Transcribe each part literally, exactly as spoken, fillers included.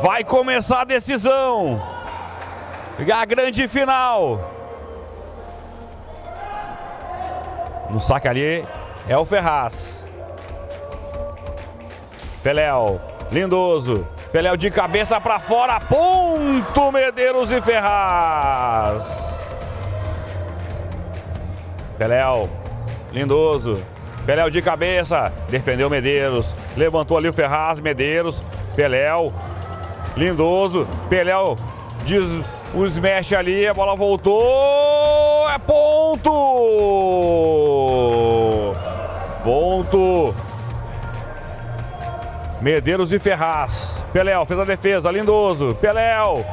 Vai começar a decisão. A grande final. No saque ali é o Ferraz. Peleo, Lindoso. Peleo de cabeça para fora. Ponto, Medeiros e Ferraz. Peleo, Lindoso. Peleo de cabeça. Defendeu Medeiros. Levantou ali o Ferraz, Medeiros. Peleo, Lindoso. Peleo diz o smash ali. A bola voltou. É ponto. Ponto. Medeiros e Ferraz. Peleo fez a defesa, Lindoso. Peleo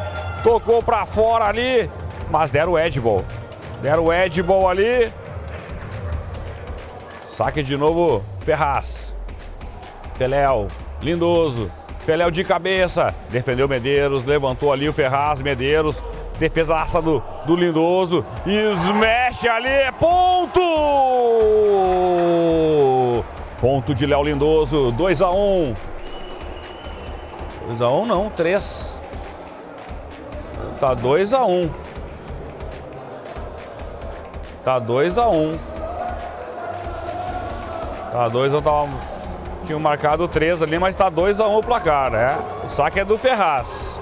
tocou pra fora ali, mas deram o Edball. Deram o Edball ali. Saque de novo, Ferraz. Peleo, Lindoso. Peleo de cabeça. Defendeu Medeiros, levantou ali o Ferraz, Medeiros. Defesaça do, do Lindoso. Smash ali, é ponto! Ponto de Léo Lindoso, dois a um. dois a um não, três. Tá dois a um. Tá dois a um. Tá dois a um, tava... tinha marcado três ali, mas tá dois a um o placar, né? O saque é do Ferraz.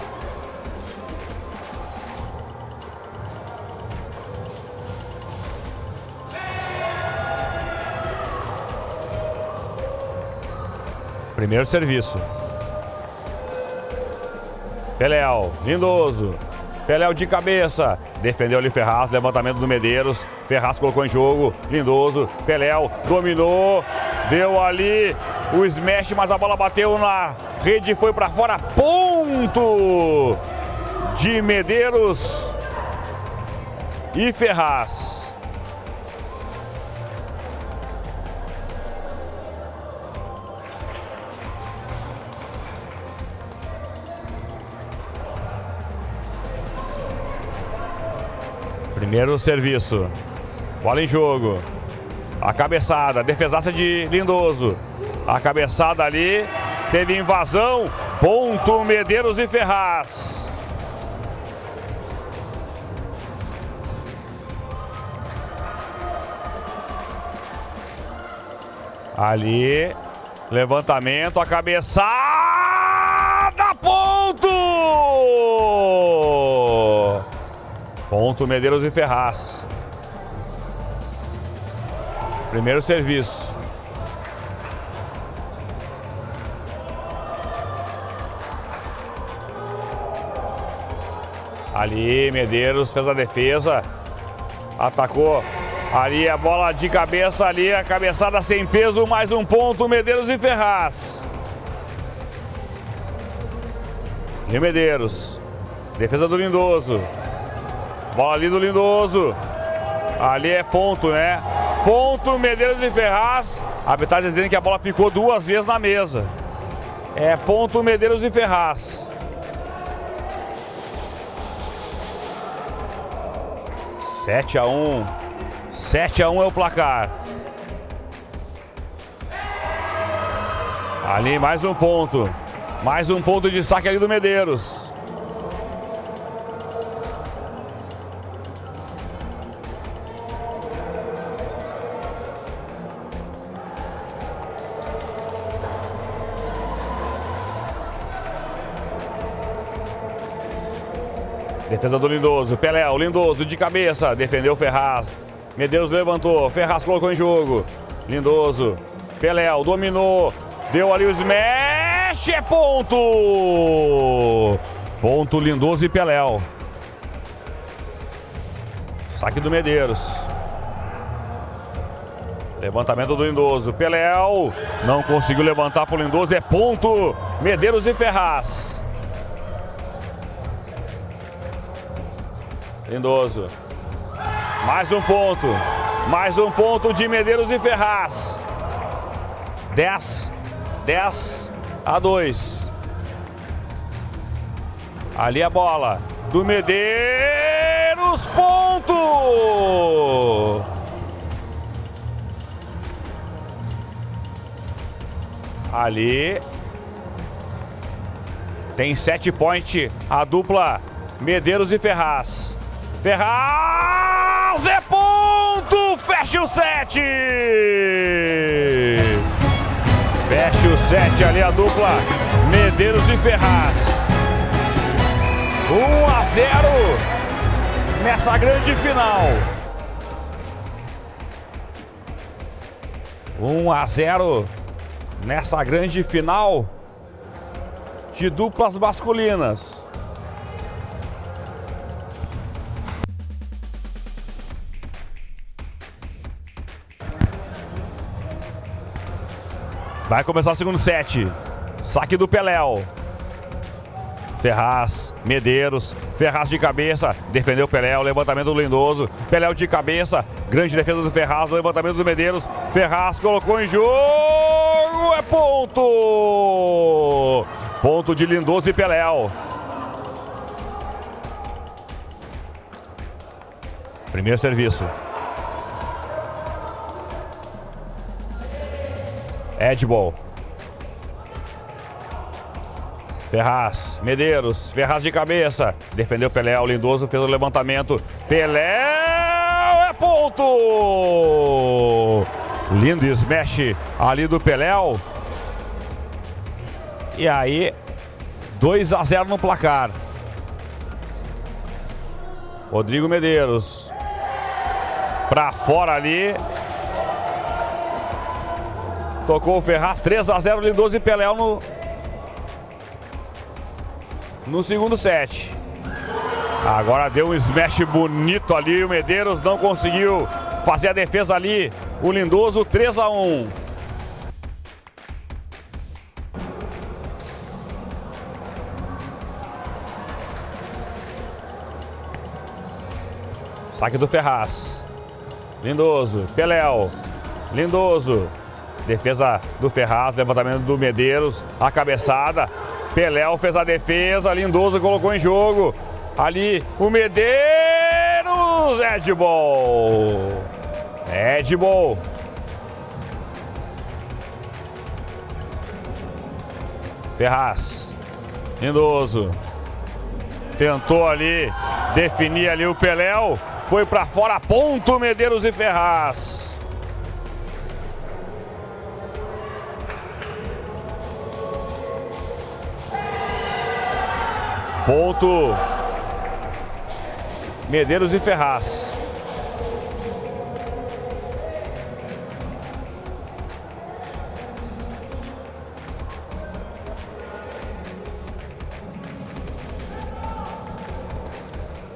Primeiro serviço. Peleo, Lindoso. Peleo de cabeça. Defendeu ali Ferraz, levantamento do Medeiros. Ferraz colocou em jogo. Lindoso, Peleo, dominou. Deu ali o smash, mas a bola bateu na rede e foi para fora. Ponto de Medeiros e Ferraz. Primeiro serviço, bola em jogo, a cabeçada, defesaça de Lindoso, a cabeçada ali, teve invasão, ponto Medeiros e Ferraz. Ali, levantamento, a cabeçada, ponto! Ponto Medeiros e Ferraz. Primeiro serviço. Ali Medeiros fez a defesa. Atacou. Ali a bola de cabeça ali. A cabeçada sem peso. Mais um ponto Medeiros e Ferraz. E Medeiros. Defesa do Lindoso. Bola ali do Lindoso. Ali é ponto, né? Ponto, Medeiros e Ferraz. A arbitragem dizendo que a bola picou duas vezes na mesa. É ponto, Medeiros e Ferraz. sete a um. sete a um é o placar. Ali mais um ponto. Mais um ponto de saque ali do Medeiros. Defesa do Lindoso, Peleo, Lindoso de cabeça, defendeu Ferraz, Medeiros levantou, Ferraz colocou em jogo, Lindoso, Peleo, dominou, deu ali o smash, é ponto! Ponto Lindoso e Peleo. Saque do Medeiros. Levantamento do Lindoso, Peleo, não conseguiu levantar pro Lindoso, é ponto, Medeiros e Ferraz. Lindoso. Mais um ponto. Mais um ponto de Medeiros e Ferraz. dez. dez a dois. Ali a bola do Medeiros. Ponto! Ali. Tem sete point a dupla Medeiros e Ferraz. Ferraz é ponto! Fecha o sete! Fecha o sete ali a dupla Medeiros e Ferraz. um a zero nessa grande final. um a zero nessa grande final de duplas masculinas. Vai começar o segundo set. Saque do Peleo. Ferraz, Medeiros, Ferraz de cabeça, defendeu Peleo, levantamento do Lindoso, Peleo de cabeça, grande defesa do Ferraz, levantamento do Medeiros, Ferraz colocou em jogo, é ponto! Ponto de Lindoso e Peleo. Primeiro serviço. Teqball. Ferraz, Medeiros, Ferraz de cabeça, defendeu Peleo, Lindoso fez o levantamento, Peleo é ponto! Lindo smash ali do Peleo. E aí, dois a zero no placar. Rodrigo Medeiros, pra fora ali. Tocou o Ferraz, três a zero Lindoso e Peleo no... No segundo set. Agora deu um smash bonito ali. O Medeiros não conseguiu fazer a defesa ali. O Lindoso, três a um. Saque do Ferraz. Lindoso, Peleo. Lindoso. Defesa do Ferraz, levantamento do Medeiros. A cabeçada. Peleo fez a defesa, Lindoso colocou em jogo. Ali o Medeiros, Teqball. Teqball. Ferraz, Lindoso. Tentou ali, definir ali o Peleo. Foi pra fora, ponto Medeiros e Ferraz. Ponto Medeiros e Ferraz.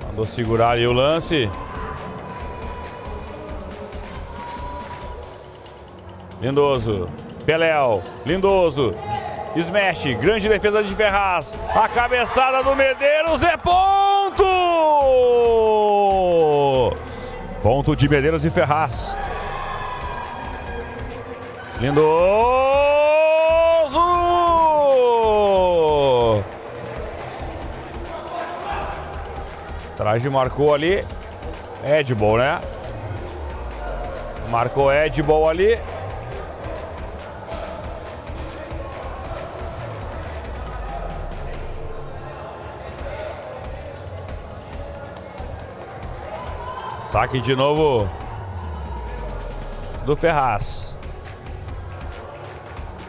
Mandou segurar ali o lance. Lindoso, Peleo, Lindoso. Smash, grande defesa de Ferraz. A cabeçada do Medeiros é ponto! Ponto de Medeiros e Ferraz. Lindoso! Traje marcou ali. Teqball, né? Marcou Teqball ali. Saque de novo do Ferraz.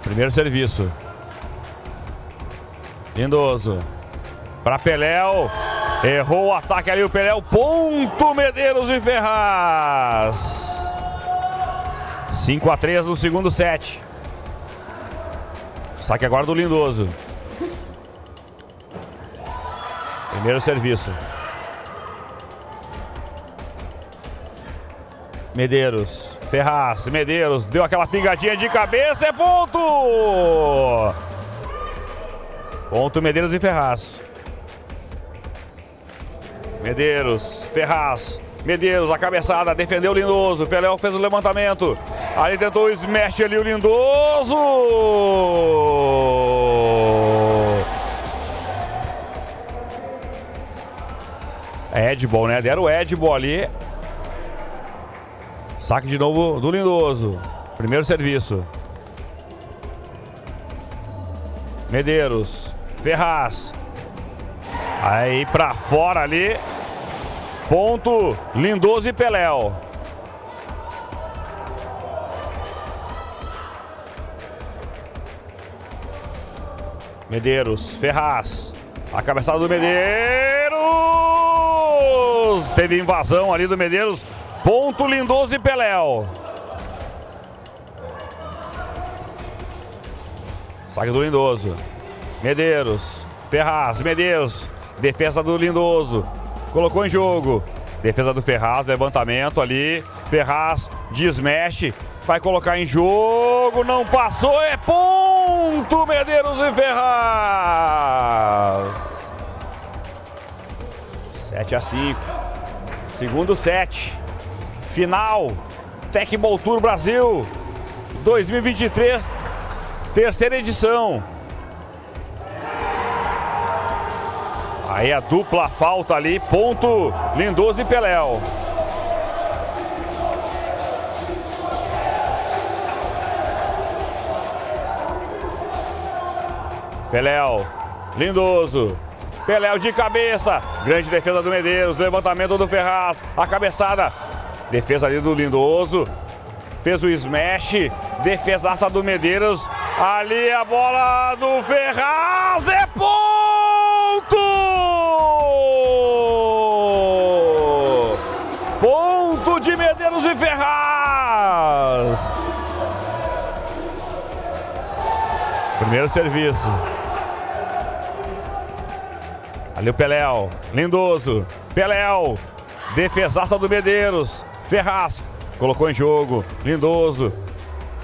Primeiro serviço. Lindoso. Para Peleo. Errou o ataque ali o Peleo. Ponto Medeiros e Ferraz. cinco a três no segundo set. Saque agora do Lindoso. Primeiro serviço. Medeiros, Ferraz, Medeiros, deu aquela pingadinha de cabeça, é ponto! Ponto Medeiros e Ferraz. Medeiros, Ferraz, Medeiros, a cabeçada, defendeu o Lindoso, Peleo fez o levantamento, ali tentou o smash ali o Lindoso! É Teqball, né? Deram o Teqball ali. Saque de novo do Lindoso. Primeiro serviço. Medeiros. Ferraz. Aí pra fora ali. Ponto Lindoso e Peleo. Medeiros, Ferraz. A cabeçada do Medeiros. Teve invasão ali do Medeiros. Ponto Lindoso e Peleo. Saque do Lindoso. Medeiros, Ferraz, Medeiros. Defesa do Lindoso. Colocou em jogo. Defesa do Ferraz, levantamento ali. Ferraz desmexe. Vai colocar em jogo. Não passou, é ponto Medeiros e Ferraz. sete a cinco. Segundo set. Final. Teqball Tour Brasil dois mil e vinte e três. Terceira edição. Aí a dupla falta ali, ponto Lindoso e Peleo. Peleo, Lindoso, Peleo de cabeça, grande defesa do Medeiros, levantamento do Ferraz, a cabeçada, defesa ali do Lindoso, fez o smash, defesaça do Medeiros, ali a bola do Ferraz, é ponto! Ponto de Medeiros e Ferraz. Primeiro serviço. Ali o Peleo, Lindoso, Peleo, defesaça do Medeiros, Ferraz, colocou em jogo, Lindoso,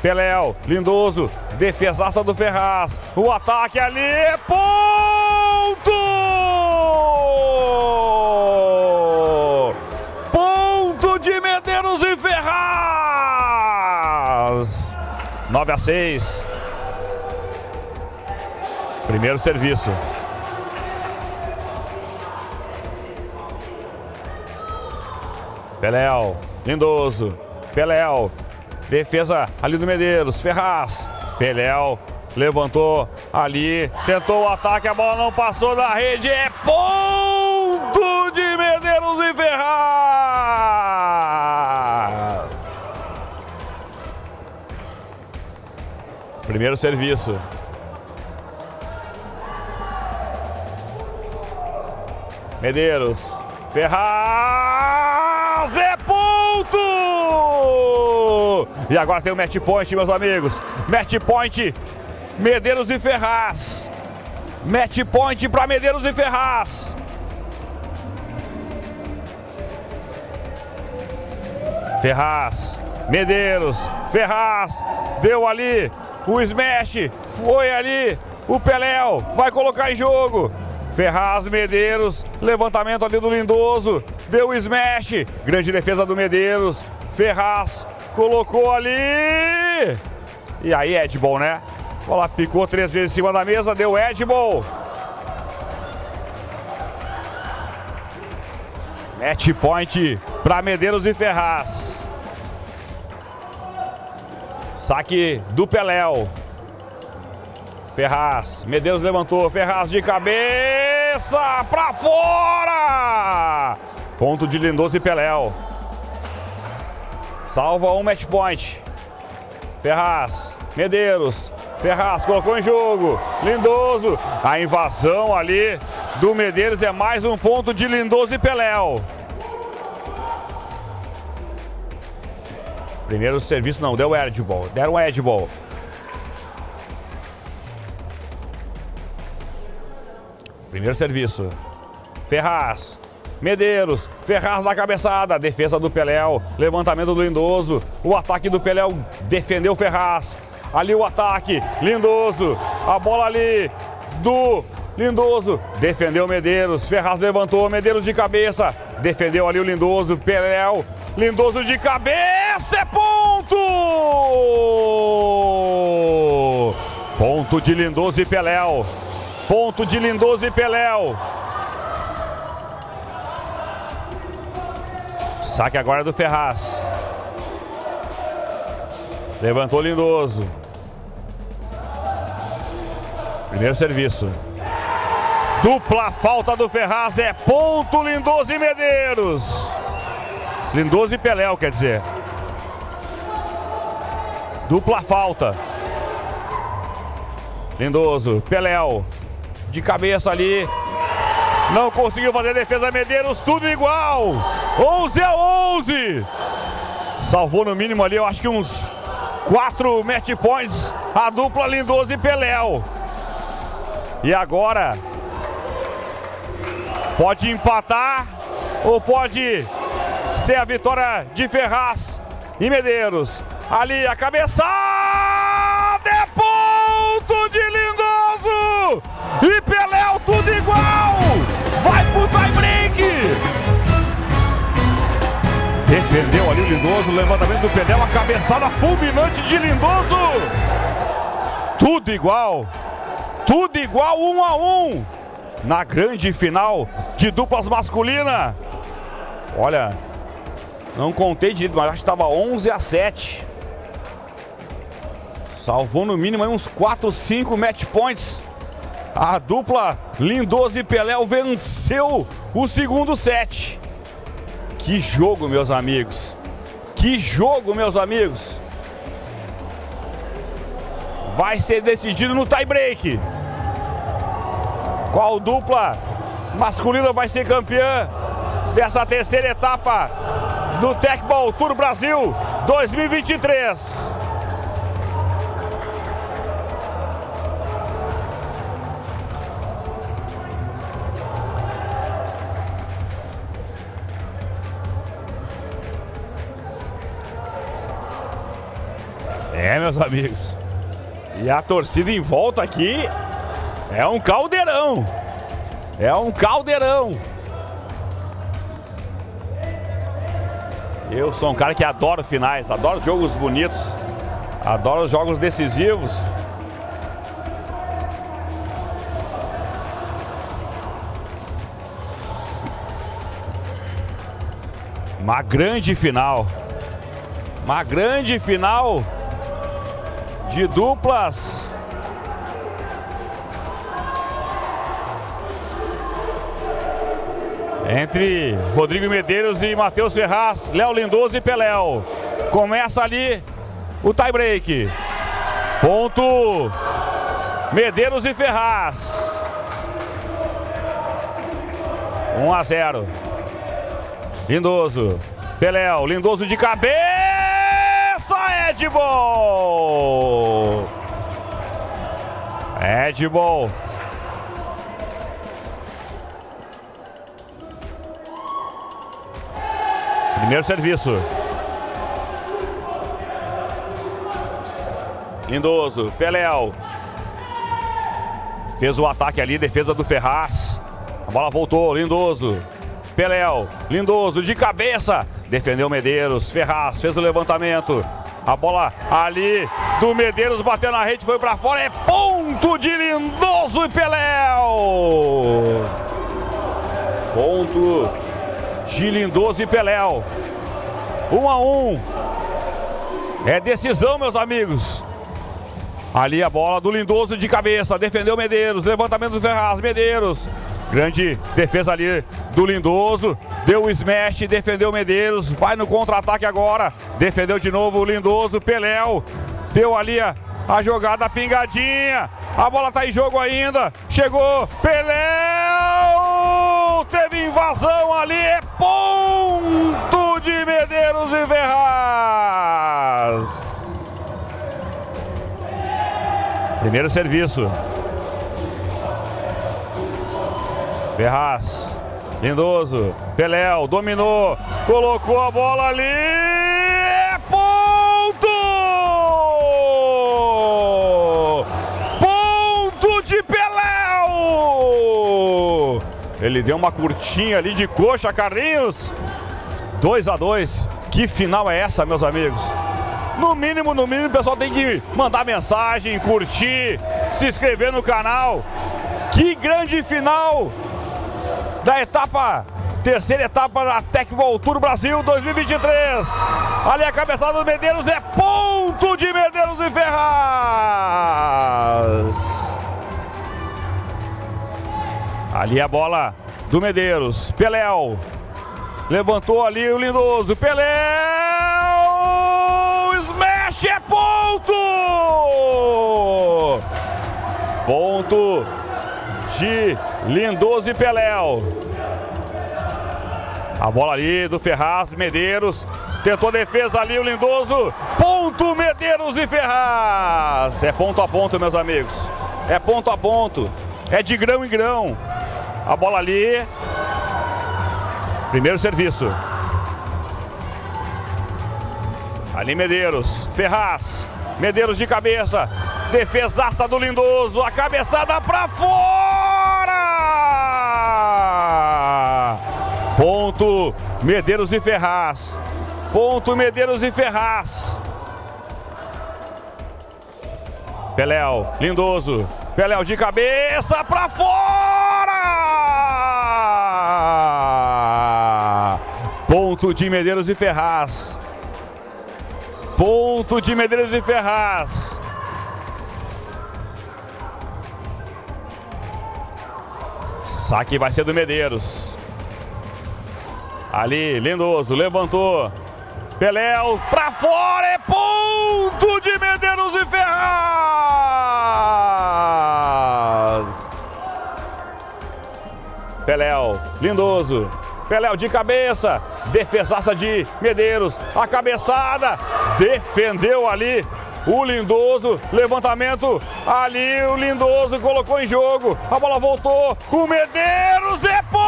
Peleo, Lindoso, defesaça do Ferraz, o ataque ali, é ponto! nove a seis. Primeiro serviço. Peleo, Lindoso, Peleo, defesa ali do Medeiros, Ferraz, Peleo, levantou ali, tentou o ataque, a bola não passou da rede, é ponto de Medeiros e Ferraz. Primeiro serviço. Medeiros. Ferraz. É ponto! E agora tem o match point, meus amigos. Match point. Medeiros e Ferraz. Match point para Medeiros e Ferraz. Ferraz. Medeiros. Ferraz. Deu ali. O smash, foi ali, o Peleo vai colocar em jogo. Ferraz, Medeiros, levantamento ali do Lindoso, deu o smash, grande defesa do Medeiros, Ferraz colocou ali. E aí Teqball, né? Bola picou três vezes em cima da mesa, deu Teqball. Match point para Medeiros e Ferraz. Saque do Peleo. Ferraz. Medeiros levantou. Ferraz de cabeça. Pra fora! Ponto de Lindoso e Peleo. Salva um match point. Ferraz. Medeiros. Ferraz colocou em jogo. Lindoso. A invasão ali do Medeiros é mais um ponto de Lindoso e Peleo. Primeiro serviço não, deu Teqball, deram Teqball. Primeiro serviço. Ferraz, Medeiros, Ferraz na cabeçada, defesa do Peleo, levantamento do Lindoso, o ataque do Peleo defendeu Ferraz. Ali o ataque, Lindoso, a bola ali do Lindoso, defendeu Medeiros, Ferraz levantou, Medeiros de cabeça, defendeu ali o Lindoso, Peleo, Lindoso de cabeça, é ponto! Ponto de Lindoso e Peleo. Ponto de Lindoso e Peleo. Saque agora do Ferraz. Levantou Lindoso. Primeiro serviço. Dupla falta do Ferraz, é ponto Lindoso e Medeiros. Lindoso e Peleo, quer dizer. Dupla falta. Lindoso, Peleo. De cabeça ali. Não conseguiu fazer a defesa, Medeiros, tudo igual. onze a onze. Salvou no mínimo ali, eu acho que uns quatro match points. A dupla Lindoso e Peleo. E agora pode empatar ou pode ser a vitória de Ferraz e Medeiros. Ali a cabeçada, é ponto de Lindoso e Peleo, tudo igual. Vai pro tie break. Defendeu ali o Lindoso, o levantamento do Peleo, a cabeçada fulminante de Lindoso. Tudo igual. Tudo igual, um a um. Na grande final de duplas masculina. Olha, não contei direito, mas acho que estava onze a sete. Salvou no mínimo aí uns quatro, cinco match points. A dupla Lindoso e Peleo venceu o segundo set. Que jogo, meus amigos. Que jogo, meus amigos. Vai ser decidido no tie break. Qual dupla masculina vai ser campeã dessa terceira etapa do Teqball Tour Brasil dois mil e vinte e três? É, meus amigos. E a torcida em volta aqui. É um caldeirão. É um caldeirão. Eu sou um cara que adoro finais, adoro jogos bonitos, adoro jogos decisivos. Uma grande final. Uma grande final de duplas. Entre Rodrigo Medeiros e Matheus Ferraz, Léo Lindoso e Peleo. Começa ali o tie break. Ponto Medeiros e Ferraz. um a zero. Lindoso, Peleo, Lindoso de cabeça, Teqball. Teqball. Primeiro serviço. Lindoso, Peleo. Fez o ataque ali, defesa do Ferraz. A bola voltou, Lindoso. Peleo, Lindoso de cabeça. Defendeu Medeiros, Ferraz fez o levantamento. A bola ali do Medeiros bateu na rede, foi pra fora. É ponto de Lindoso e Peleo. Ponto de Lindoso e Peleo. Um a um. É decisão, meus amigos. Ali a bola do Lindoso de cabeça. Defendeu Medeiros. Levantamento do Ferraz. Medeiros. Grande defesa ali do Lindoso. Deu o smash. Defendeu Medeiros. Vai no contra-ataque agora. Defendeu de novo o Lindoso. Peleo. Deu ali a, a jogada pingadinha. A bola tá em jogo ainda. Chegou. Peleo. Teve invasão ali. É ponto de Medeiros e Ferraz. Primeiro serviço. Ferraz. Lindoso. Peleo. Dominou. Colocou a bola ali. É ponto! Ponto de Peleo! Ele deu uma curtinha ali de coxa, Carlinhos. dois a dois. Que final é essa, meus amigos? No mínimo, no mínimo, o pessoal tem que mandar mensagem, curtir, se inscrever no canal. Que grande final da etapa, terceira etapa da Teqball Tour Brasil dois mil e vinte e três. Ali a cabeçada do Medeiros, é ponto de Medeiros e Ferraz. Ali a bola do Medeiros. Peleo. Levantou ali o Lindoso. Peleo. Smash é ponto! Ponto de Lindoso e Peleo. A bola ali do Ferraz, Medeiros. Tentou a defesa ali o Lindoso. Ponto Medeiros e Ferraz. É ponto a ponto, meus amigos. É ponto a ponto. É de grão em grão. A bola ali. Primeiro serviço. Ali Medeiros. Ferraz. Medeiros de cabeça. Defesaça do Lindoso. A cabeçada pra fora. Ponto Medeiros e Ferraz. Ponto Medeiros e Ferraz. Peleo, Lindoso. Peleo de cabeça pra fora. Ponto de Medeiros e Ferraz. Ponto de Medeiros e Ferraz. Saque vai ser do Medeiros. Ali, Lindoso, levantou. Peleo pra fora, é ponto de Medeiros e Ferraz. Peleo, Lindoso, Peleo de cabeça, defesaça de Medeiros, a cabeçada, defendeu ali o Lindoso, levantamento ali, o Lindoso colocou em jogo, a bola voltou, o Medeiros é ponto!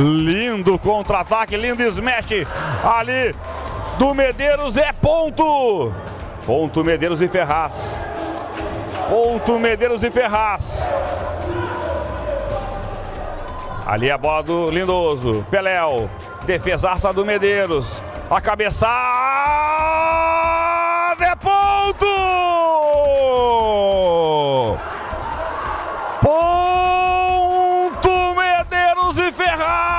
Lindo contra-ataque, lindo smash ali do Medeiros, é ponto! Ponto Medeiros e Ferraz. Ponto Medeiros e Ferraz. Ali a bola do Lindoso, Peleo, defesaça do Medeiros, a cabeçada é ponto! Ponto Medeiros e Ferraz!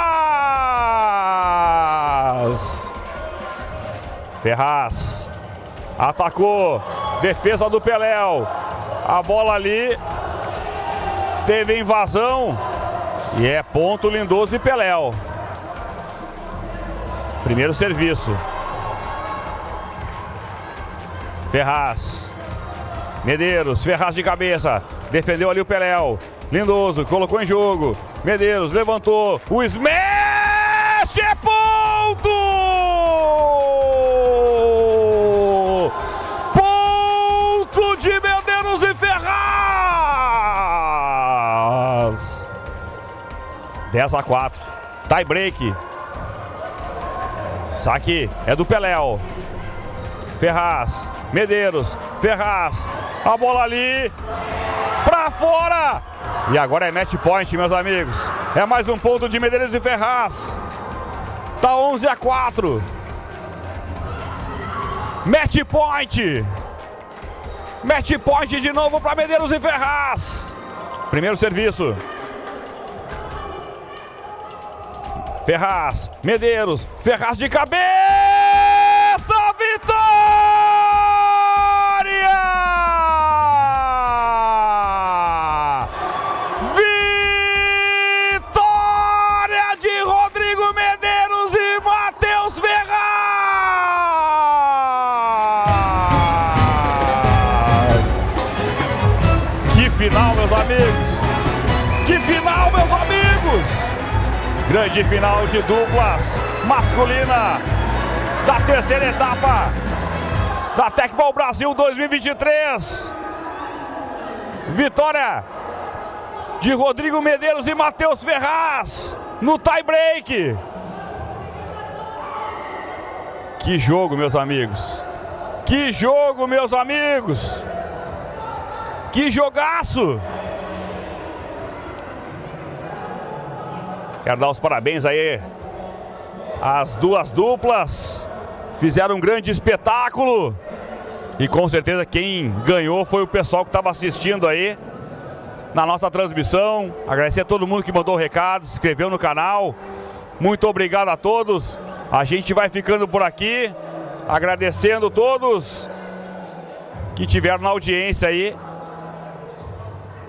Ferraz atacou, defesa do Peleo, a bola ali teve invasão e é ponto Lindoso e Peleo. Primeiro serviço. Ferraz. Medeiros. Ferraz de cabeça. Defendeu ali o Peleo. Lindoso. Colocou em jogo. Medeiros. Levantou. O smash é ponto! Ponto de Medeiros e Ferraz! dez a quatro. Tie break. Saque é do Peleo. Ferraz, Medeiros, Ferraz. A bola ali pra fora. E agora é match point, meus amigos. É mais um ponto de Medeiros e Ferraz. Tá onze a quatro. Match point. Match point de novo pra Medeiros e Ferraz. Primeiro serviço. Ferraz, Medeiros, Ferraz de cabeça, vitória! Vitória de Rodrigo Medeiros e Matheus Ferraz! Que final, meus amigos! Que final, meus amigos! Grande final de duplas masculina da terceira etapa da Teqball Brasil dois mil e vinte e três. Vitória de Rodrigo Medeiros e Matheus Ferraz no tie-break. Que jogo, meus amigos. Que jogo, meus amigos. Que jogaço. Quero dar os parabéns aí às duas duplas, fizeram um grande espetáculo e com certeza quem ganhou foi o pessoal que estava assistindo aí na nossa transmissão. Agradecer a todo mundo que mandou recado, se inscreveu no canal, muito obrigado a todos. A gente vai ficando por aqui, agradecendo todos que tiveram na audiência aí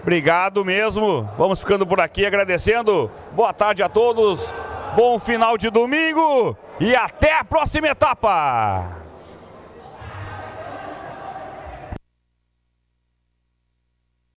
Obrigado mesmo. Vamos ficando por aqui agradecendo. Boa tarde a todos. Bom final de domingo. E até a próxima etapa.